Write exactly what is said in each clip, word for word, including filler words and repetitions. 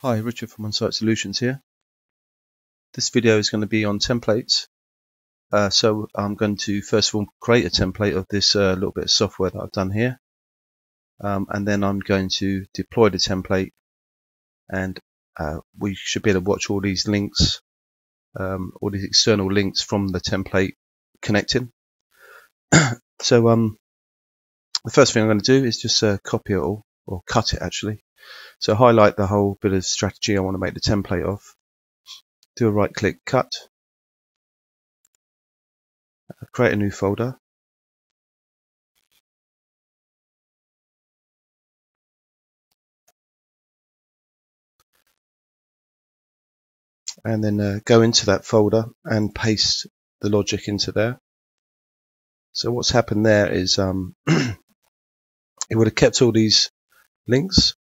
Hi, Richard from Onesight Solutions here. This video is going to be on templates. Uh, so I'm going to first of all create a template of this uh, little bit of software that I've done here. Um, and then I'm going to deploy the template. And uh, we should be able to watch all these links, um, all these external links from the template connecting. So um, the first thing I'm going to do is just uh, copy it all, or cut it actually. So highlight the whole bit of strategy I want to make the template of. Do a right click, cut. Create a new folder. And then uh, go into that folder and paste the logic into there. So what's happened there is um, it would have kept all these links.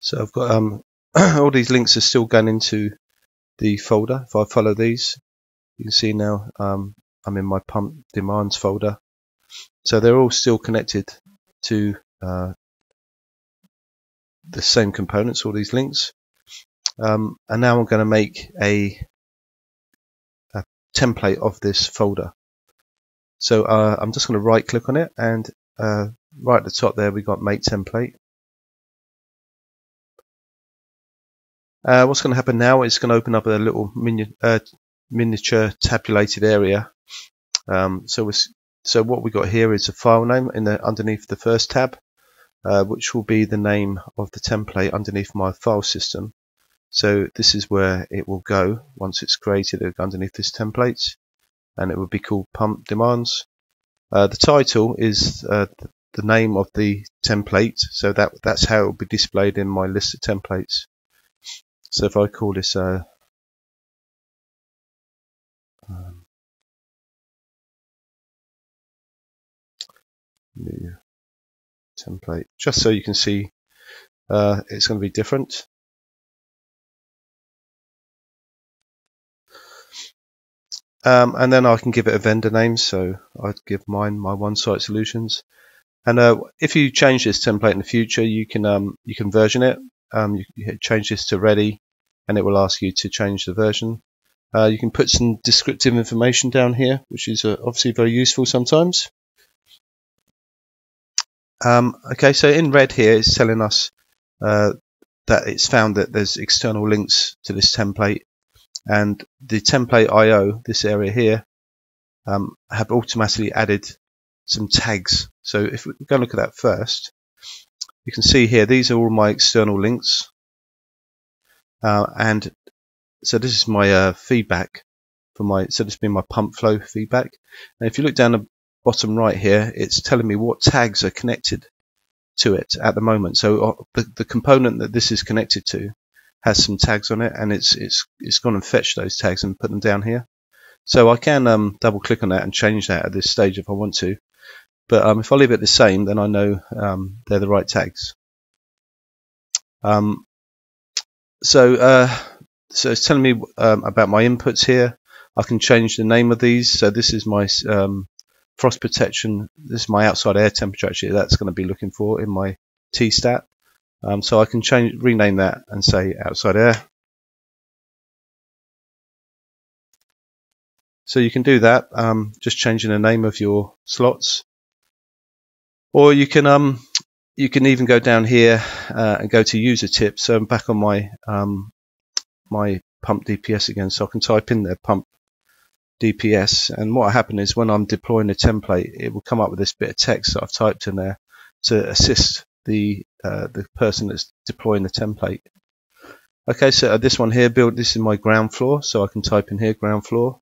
So I've got um, all these links are still going into the folder. If I follow these, you can see now um, I'm in my Pump Demands folder. So they're all still connected to uh, the same components, all these links. Um, and now I'm going to make a, a template of this folder. So uh, I'm just going to right click on it, and uh, right at the top there we've got Make Template. Uh, what's going to happen now is going to open up a little mini uh, miniature tabulated area. Um, so, so what we got here is a file name in the, underneath the first tab, uh, which will be the name of the template underneath my file system. So this is where it will go once it's created underneath this template, and it will be called Pump Demands. Uh, the title is uh, the name of the template, so that that's how it will be displayed in my list of templates. So if I call this uh, um, new template, just so you can see uh, it's going to be different. Um, and then I can give it a vendor name, so I'd give mine my Onesight Solutions. And uh, if you change this template in the future, you can um, you can version it. Um, you can change this to ready, and it will ask you to change the version. Uh, you can put some descriptive information down here, which is uh, obviously very useful sometimes. Um, okay, so in red here it's telling us uh, that it's found that there's external links to this template, and the template I O, this area here, um, have automatically added some tags. So if we go look at that first, you can see here these are all my external links. Uh, and so this is my uh, feedback for my, so this has been my pump flow feedback. And if you look down the bottom right here, it's telling me what tags are connected to it at the moment. So uh, the, the component that this is connected to has some tags on it, and it's it's it's gone and fetched those tags and put them down here. So I can um, double click on that and change that at this stage if I want to. But um, if I leave it the same, then I know um, they're the right tags. Um, so, uh, so it's telling me um, about my inputs here. I can change the name of these. So this is my um, frost protection. This is my outside air temperature. Actually, that's going to be looking for in my T stat. Um, so I can change, rename that, and say outside air. So you can do that, um, just changing the name of your slots. Or you can um, you can even go down here uh, and go to user tips. So I'm back on my um, my pump D P S again. So I can type in there pump D P S, and what happened is when I'm deploying a template, it will come up with this bit of text that I've typed in there to assist the uh, the person that's deploying the template. Okay, so this one here, build this is my ground floor. So I can type in here ground floor.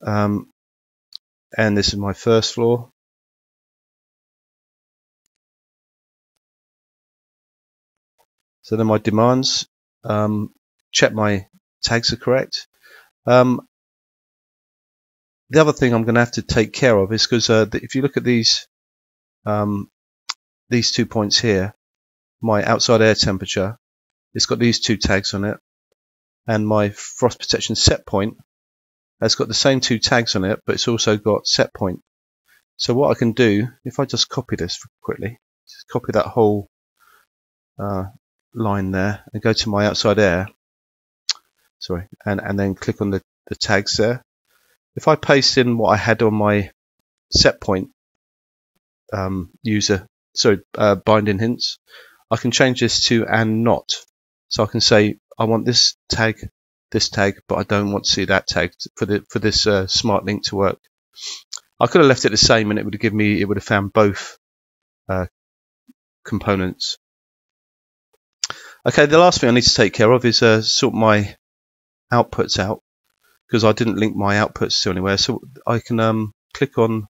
Um, and this is my first floor. So then my demands, um, check my tags are correct. Um, the other thing I'm going to have to take care of is because uh, if you look at these um, these two points here, my outside air temperature, it's got these two tags on it, and my frost protection set point. It's got the same two tags on it, but it's also got set point. So what I can do, if I just copy this quickly, just copy that whole uh, line there and go to my outside air, sorry, and, and then click on the, the tags there. If I paste in what I had on my set point um, user, so uh, binding hints, I can change this to and not. So I can say I want this tag, this tag, but I don't want to see that tag for the for this uh, smart link to work. I could have left it the same, and it would have given me, it would have found both uh, components. Okay, the last thing I need to take care of is uh, sort my outputs out, because I didn't link my outputs to anywhere. So I can um, click on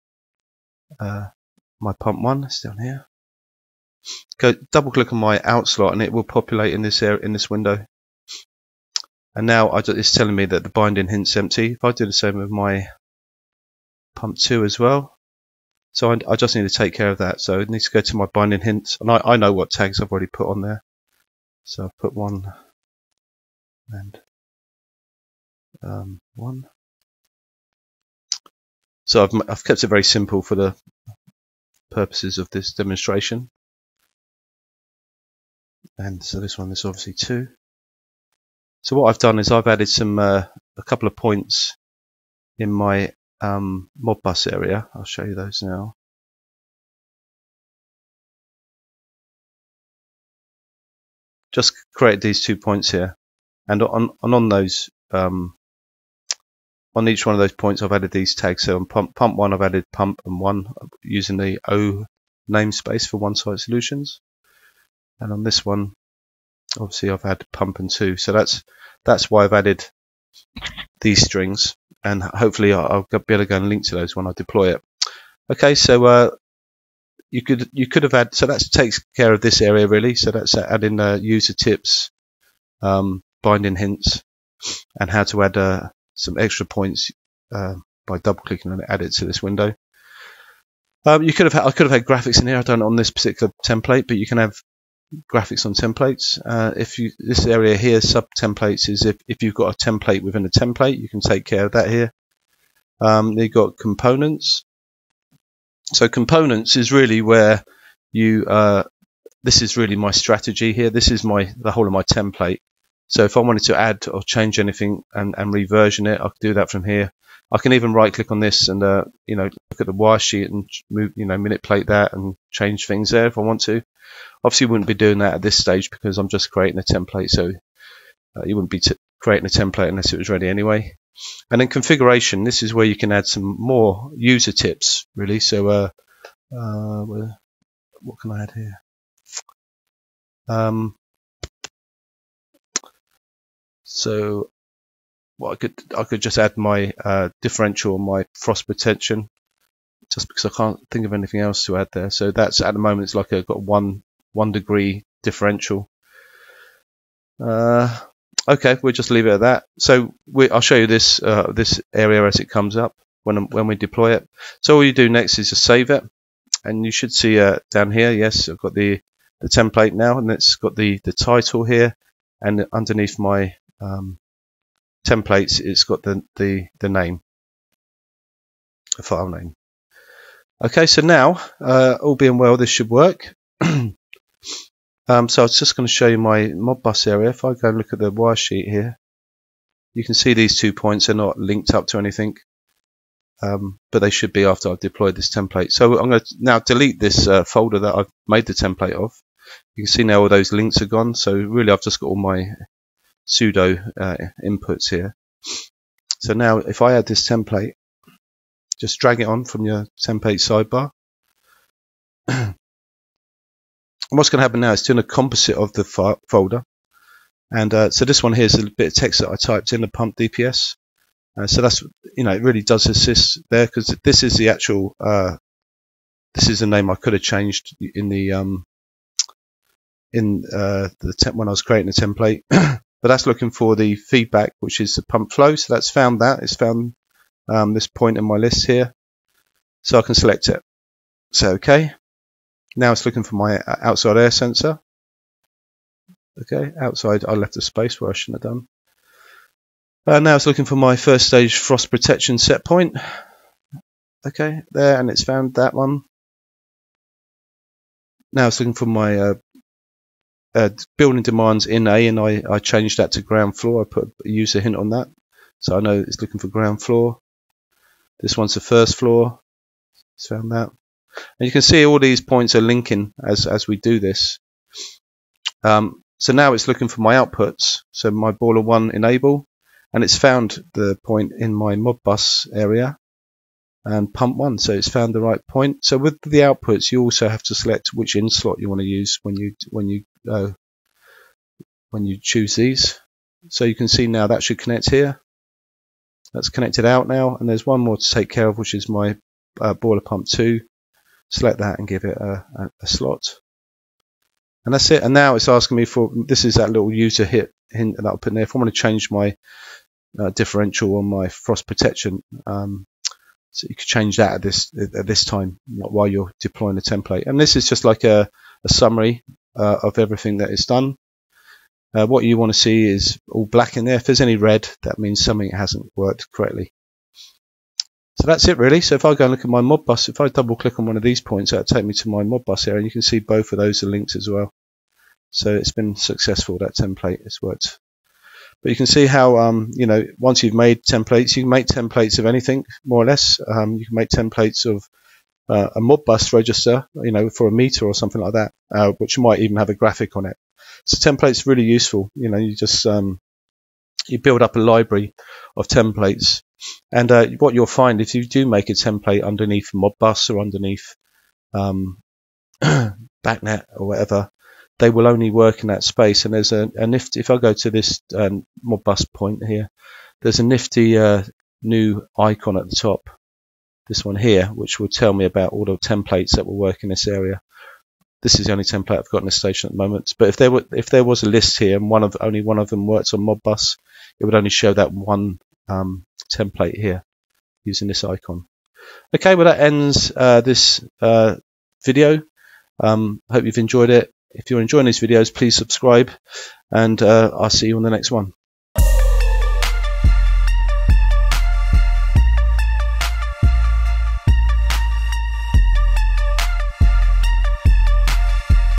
uh, my pump one. It's down here. Go double click on my out slot, and it will populate in this area, in this window. And now I just, it's telling me that the binding hint's empty. If I do the same with my pump two as well, so I, I just need to take care of that. So I need to go to my binding hints, and I, I know what tags I've already put on there. So I've put one and um, one. So I've I've kept it very simple for the purposes of this demonstration. And so this one is obviously two. So what I've done is I've added some uh, a couple of points in my um, Modbus area. I'll show you those now. Just create these two points here, and on and on those um, on each one of those points I've added these tags. So on pump pump one I've added pump and one using the O namespace for Onesight Solutions. And on this one, obviously, I've had pump and two, so that's that's why I've added these strings, and hopefully I'll, I'll be able to go and link to those when I deploy it. Okay, so uh, you could you could have had, so that takes care of this area really. So that's adding uh, user tips, um, binding hints, and how to add uh, some extra points uh, by double clicking and add it to this window. Um, you could have had, I could have had graphics in here. I don't know on this particular template, but you can have graphics on templates. Uh, if you, this area here, sub templates, is if, if you've got a template within a template, you can take care of that here. Um, they've got components. So components is really where you, uh, this is really my strategy here. This is my, the whole of my template. So if I wanted to add or change anything and, and reversion it, I could do that from here. I can even right click on this and, uh, you know, look at the wire sheet and move, you know, manipulate that and change things there if I want to. Obviously, you wouldn't be doing that at this stage because I'm just creating a template. So uh, you wouldn't be t creating a template unless it was ready anyway. And then configuration. This is where you can add some more user tips, really. So uh, uh, what can I add here? Um, so what I could I could just add my uh, differential, my frost protection, just because I can't think of anything else to add there. So that's at the moment it's like I've got one. one degree differential. Uh, okay, we'll just leave it at that. So we, I'll show you this uh, this area as it comes up when when we deploy it. So all you do next is just save it, and you should see uh, down here. Yes, I've got the the template now, and it's got the the title here, and underneath my um, templates, it's got the the the name, the file name. Okay, so now uh, all being well, this should work. Um, so I was just going to show you my Modbus area. If I go and look at the wire sheet here, you can see these two points are not linked up to anything, um, but they should be after I've deployed this template. So I'm going to now delete this uh, folder that I've made the template of. You can see now all those links are gone. So really I've just got all my pseudo uh, inputs here. So now if I add this template, just drag it on from your template sidebar. And what's going to happen now is doing a composite of the file folder, and uh, so this one here is a bit of text that I typed in the pump D P S. Uh, so that's, you know, it really does assist there, because this is the actual uh, this is the name I could have changed in the um, in uh, the temp when I was creating the template. But that's looking for the feedback, which is the pump flow. So that's found that it's found um, this point in my list here, so I can select it. So okay. Now it's looking for my outside air sensor. Okay, outside I left a space where I shouldn't have done. Uh, now it's looking for my first stage frost protection set point. Okay, there, and it's found that one. Now it's looking for my uh, uh, building demands in A, and I, I changed that to ground floor. I put a user hint on that, so I know it's looking for ground floor. This one's the first floor. It's found that. And you can see all these points are linking as, as we do this. Um, so now it's looking for my outputs. So my boiler one enable, and it's found the point in my Modbus area and pump one, so it's found the right point. So with the outputs, you also have to select which in slot you want to use when you when you uh, when you choose these. So you can see now that should connect here. That's connected out now, and there's one more to take care of, which is my uh, boiler pump two. Select that and give it a, a, a slot, and that's it. And now it's asking me for, this is that little user hit hint that I'll put in there if I want to change my uh, differential on my frost protection. Um, so you could change that at this at this time while you're deploying the template. And this is just like a, a summary uh, of everything that is done. Uh, what you want to see is all black in there. If there's any red, that means something hasn't worked correctly. So that's it really. So if I go and look at my Modbus, if I double click on one of these points, that'll take me to my Modbus area, and you can see both of those are linked as well. So it's been successful, that template has worked. But you can see how, um, you know, once you've made templates, you can make templates of anything, more or less. Um, you can make templates of uh, a Modbus register, you know, for a meter or something like that, uh, which might even have a graphic on it. So templates are really useful. You know, you just um, you build up a library of templates. And uh, what you'll find, if you do make a template underneath Modbus or underneath um, BACnet or whatever, they will only work in that space. And there's a, a nifty, if I go to this um, Modbus point here, there's a nifty uh, new icon at the top, this one here, which will tell me about all the templates that will work in this area. This is the only template I've got in the station at the moment. But if there were, if there was a list here and one of only one of them works on Modbus, it would only show that one um, template here using this icon. Okay, well that ends uh, this uh, video. Um, hope you've enjoyed it. If you're enjoying these videos, please subscribe, and uh, I'll see you on the next one.